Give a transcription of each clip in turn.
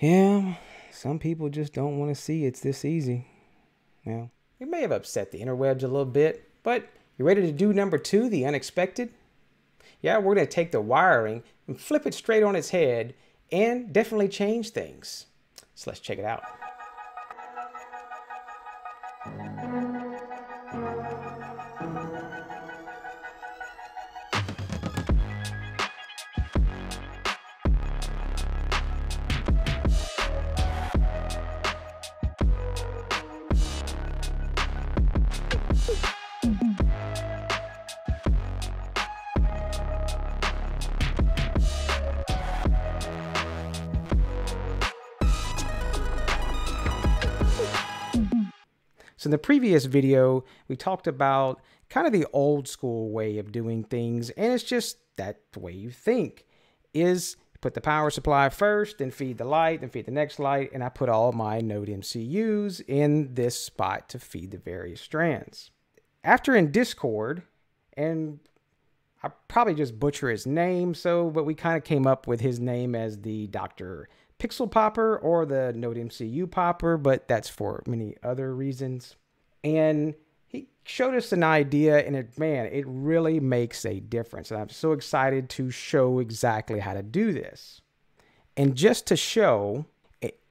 Yeah, some people just don't want to see it's this easy. Yeah. It may have upset the interwebs a little bit, but you ready to do number two, the unexpected? Yeah, we're going to take the wiring and flip it straight on its head and definitely change things. So let's check it out. So in the previous video, we talked about kind of the old school way of doing things, and it's just that the way you think is put the power supply first, then feed the light, then feed the next light, and I put all my NodeMCUs in this spot to feed the various strands. After in Discord, and I probably just butcher his name, but we kind of came up with his name as the Dr. Pixel Popper or the NodeMCU Popper, but that's for many other reasons. And he showed us an idea, and man, it really makes a difference. And I'm so excited to show exactly how to do this. And just to show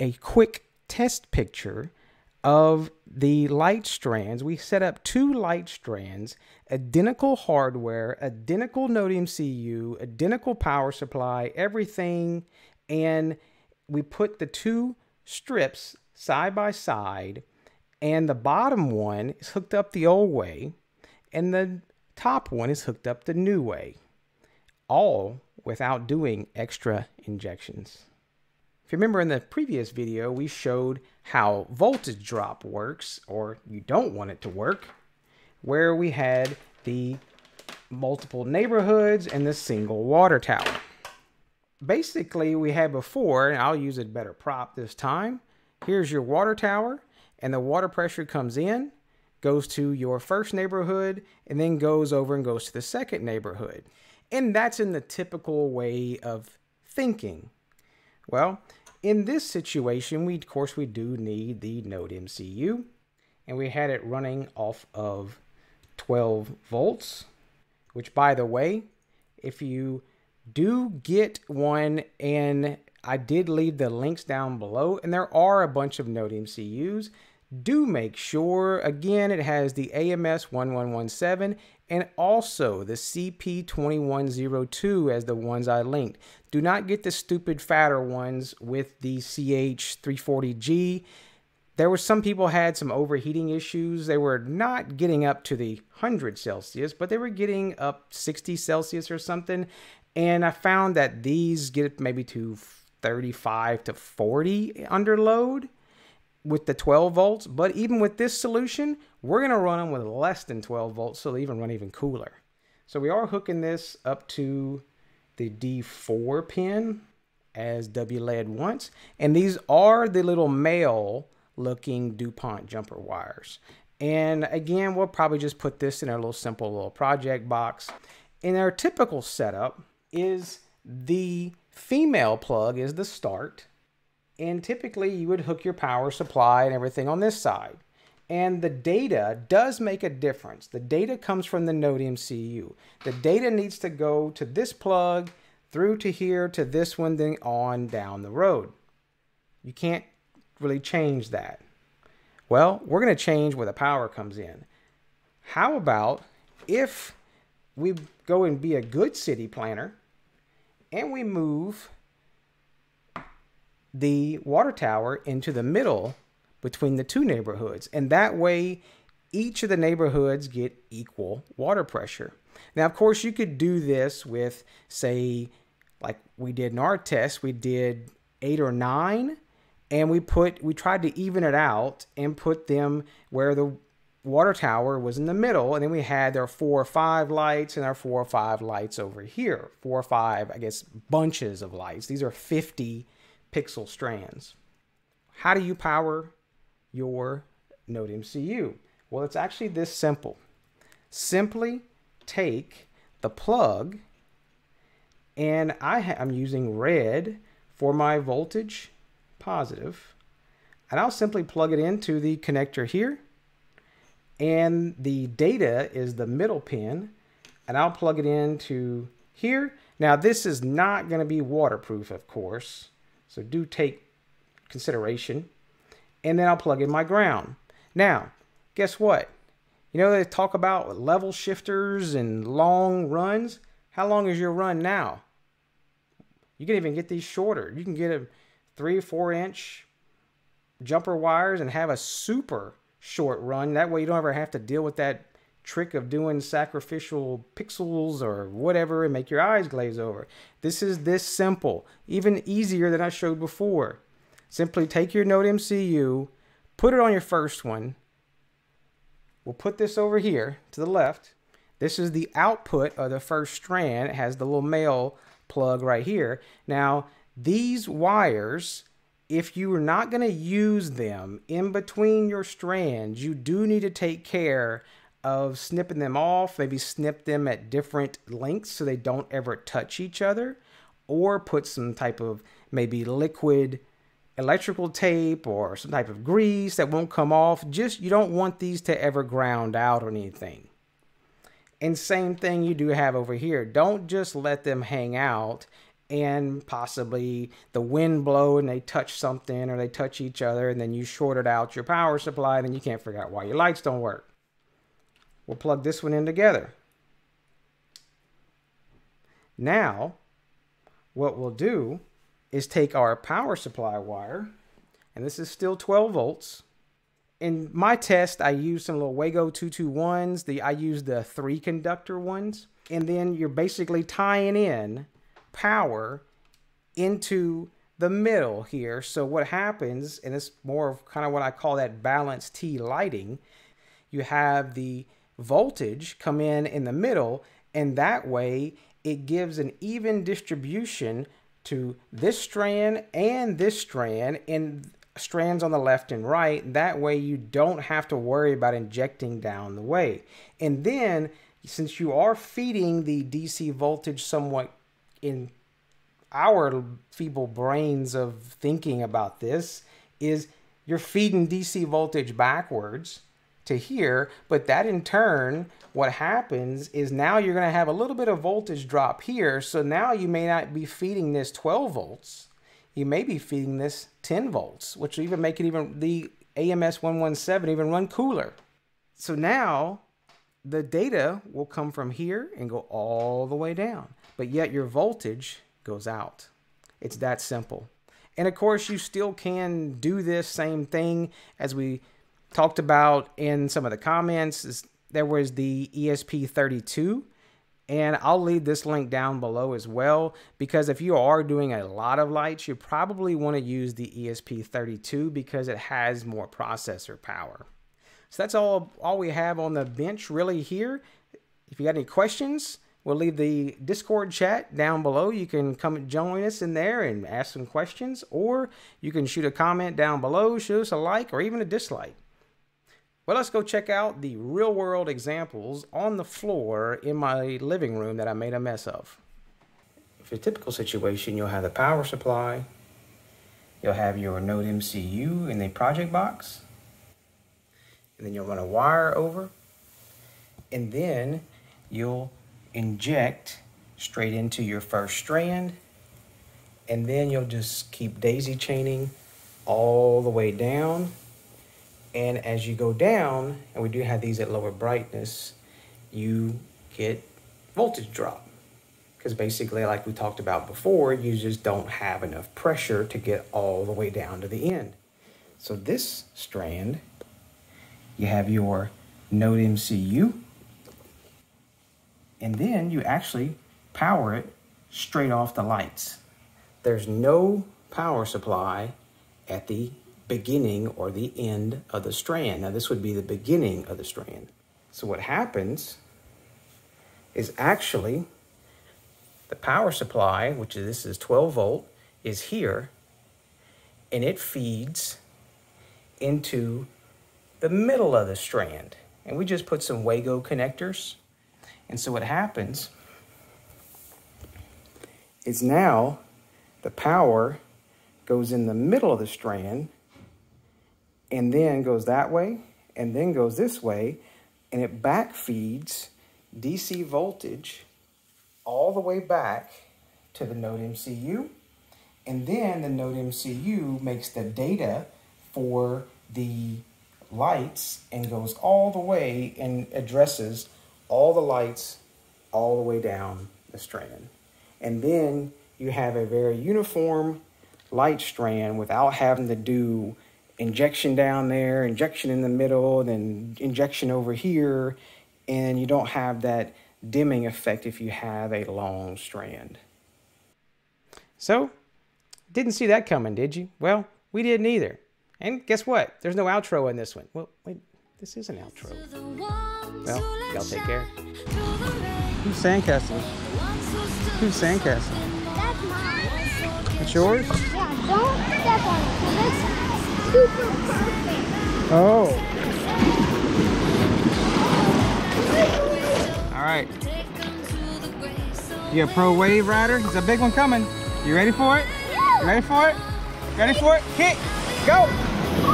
a quick test picture of the light strands, we set up two light strands, identical hardware, identical NodeMCU, identical power supply, everything, and we put the two strips side by side, and the bottom one is hooked up the old way, and the top one is hooked up the new way, all without doing extra injections. If you remember in the previous video, we showed how voltage drop works, or you don't want it to work, where we had the multiple neighborhoods and the single water tower. Basically, we had before, and I'll use a better prop this time. Here's your water tower, and the water pressure comes in, goes to your first neighborhood, and then goes over and goes to the second neighborhood. And that's in the typical way of thinking. Well, in this situation, of course, we do need the NodeMCU, and we had it running off of 12 volts, which, by the way, if you do get one, and I did leave the links down below, and there are a bunch of NodeMCUs. Do make sure, again, it has the AMS1117 and also the CP2102 as the ones I linked. Do not get the stupid fatter ones with the CH340G. There were some people had some overheating issues. They were not getting up to the 100 Celsius, but they were getting up 60 Celsius or something. And I found that these get maybe to 35 to 40 under load with the 12 volts. But even with this solution, we're going to run them with less than 12 volts, so they even run even cooler. So we are hooking this up to the D4 pin as WLED wants. And these are the little male-looking DuPont jumper wires. And again, we'll probably just put this in our little simple little project box. In our typical setup, is the female plug is the start, and typically you would hook your power supply and everything on this side, and the data does make a difference. The data comes from the NodeMCU. The data needs to go to this plug, through to here, to this one, then on down the road. You can't really change that. Well, we're going to change where the power comes in. How about if we go and be a good city planner, and we move the water tower into the middle between the two neighborhoods. And that way, each of the neighborhoods get equal water pressure. Now, of course, you could do this with, say, like we did in our test, we did 8 or 9, and we tried to even it out and put them where the water tower was in the middle, and then we had our 4 or 5 lights and our 4 or 5 lights over here. 4 or 5, I guess, bunches of lights. These are 50 pixel strands. How do you power your NodeMCU? Well, it's actually this simple. Simply take the plug, and I'm using red for my voltage, positive. And I'll simply plug it into the connector here. And the data is the middle pin. And I'll plug it into here. Now, this is not going to be waterproof, of course. So do take consideration. And then I'll plug in my ground. Now, guess what? You know, they talk about level shifters and long runs. How long is your run now? You can even get these shorter. You can get a 3-4 inch jumper wires and have a super short run. That way you don't ever have to deal with that trick of doing sacrificial pixels or whatever and make your eyes glaze over. This is this simple, even easier than I showed before. Simply take your NodeMCU, put it on your first one. We'll put this over here to the left. This is the output of the first strand. It has the little male plug right here. Now, these wires, if you are not going to use them in between your strands, you do need to take care of snipping them off, maybe snip them at different lengths so they don't ever touch each other, or put some type of maybe liquid electrical tape or some type of grease that won't come off. Just, you don't want these to ever ground out or anything. And same thing you do have over here. Don't just let them hang out and possibly the wind blow and they touch something or they touch each other and then you shorted out your power supply and then you can't figure out why your lights don't work. We'll plug this one in together. Now, what we'll do is take our power supply wire, and this is still 12 volts. In my test, I used some little WAGO 221s. I used the 3-conductor ones. And then you're basically tying in power into the middle here. So what happens, and it's more of kind of what I call that balanced T lighting, you have the voltage come in the middle, and that way it gives an even distribution to this strand and this strand, and strands on the left and right. That way you don't have to worry about injecting down the way. And then, since you are feeding the DC voltage somewhat, in our feeble brains of thinking about this, is you're feeding DC voltage backwards to here, but that in turn, what happens is now you're going to have a little bit of voltage drop here. So now you may not be feeding this 12 volts. You may be feeding this 10 volts, which will even make it even the AMS1117 even run cooler. So now the data will come from here and go all the way down, but yet your voltage goes out. It's that simple. And of course, you still can do this same thing as we talked about in some of the comments. There was the ESP32. And I'll leave this link down below as well, because if you are doing a lot of lights, you probably want to use the ESP32 because it has more processor power. So that's all we have on the bench really here. If you got any questions, we'll leave the Discord chat down below. You can come and join us in there and ask some questions, or you can shoot a comment down below, shoot us a like or even a dislike. Well, let's go check out the real-world examples on the floor in my living room that I made a mess of. For a typical situation, you'll have the power supply, you'll have your NodeMCU in the project box, and then you'll run a wire over, and then you'll inject straight into your first strand, and then you'll just keep daisy chaining all the way down. And as you go down, and we do have these at lower brightness, you get voltage drop. Because basically, like we talked about before, you just don't have enough pressure to get all the way down to the end. So this strand, you have your NodeMCU, and then you actually power it straight off the lights. There's no power supply at the beginning or the end of the strand. Now this would be the beginning of the strand. So what happens is actually the power supply, which is, this is 12 volt, is here, and it feeds into the middle of the strand. And we just put some WAGO connectors. And so what happens is now the power goes in the middle of the strand and then goes that way and then goes this way, and it back feeds DC voltage all the way back to the NodeMCU, and then the NodeMCU makes the data for the lights and goes all the way and addresses all the lights all the way down the strand. And then you have a very uniform light strand without having to do injection down there, injection in the middle, then injection over here, and you don't have that dimming effect if you have a long strand. So, didn't see that coming, did you? Well, we didn't either. And guess what? There's no outro in this one. Well, wait, this is an outro. Well, y'all take care. Who's sandcasting? Who's sandcasting? That's mine. It's yours? Yeah, don't step on it, because it's super perfect. Oh. All right. You a pro wave rider? There's a big one coming. You ready for it? You ready for it? Ready for it? Kick. Go!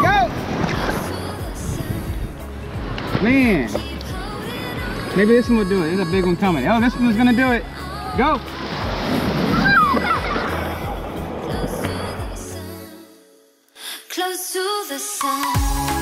Go! Man. Maybe this one will do it. There's a big one coming. Oh, this one's gonna do it. Go! Close to the sun.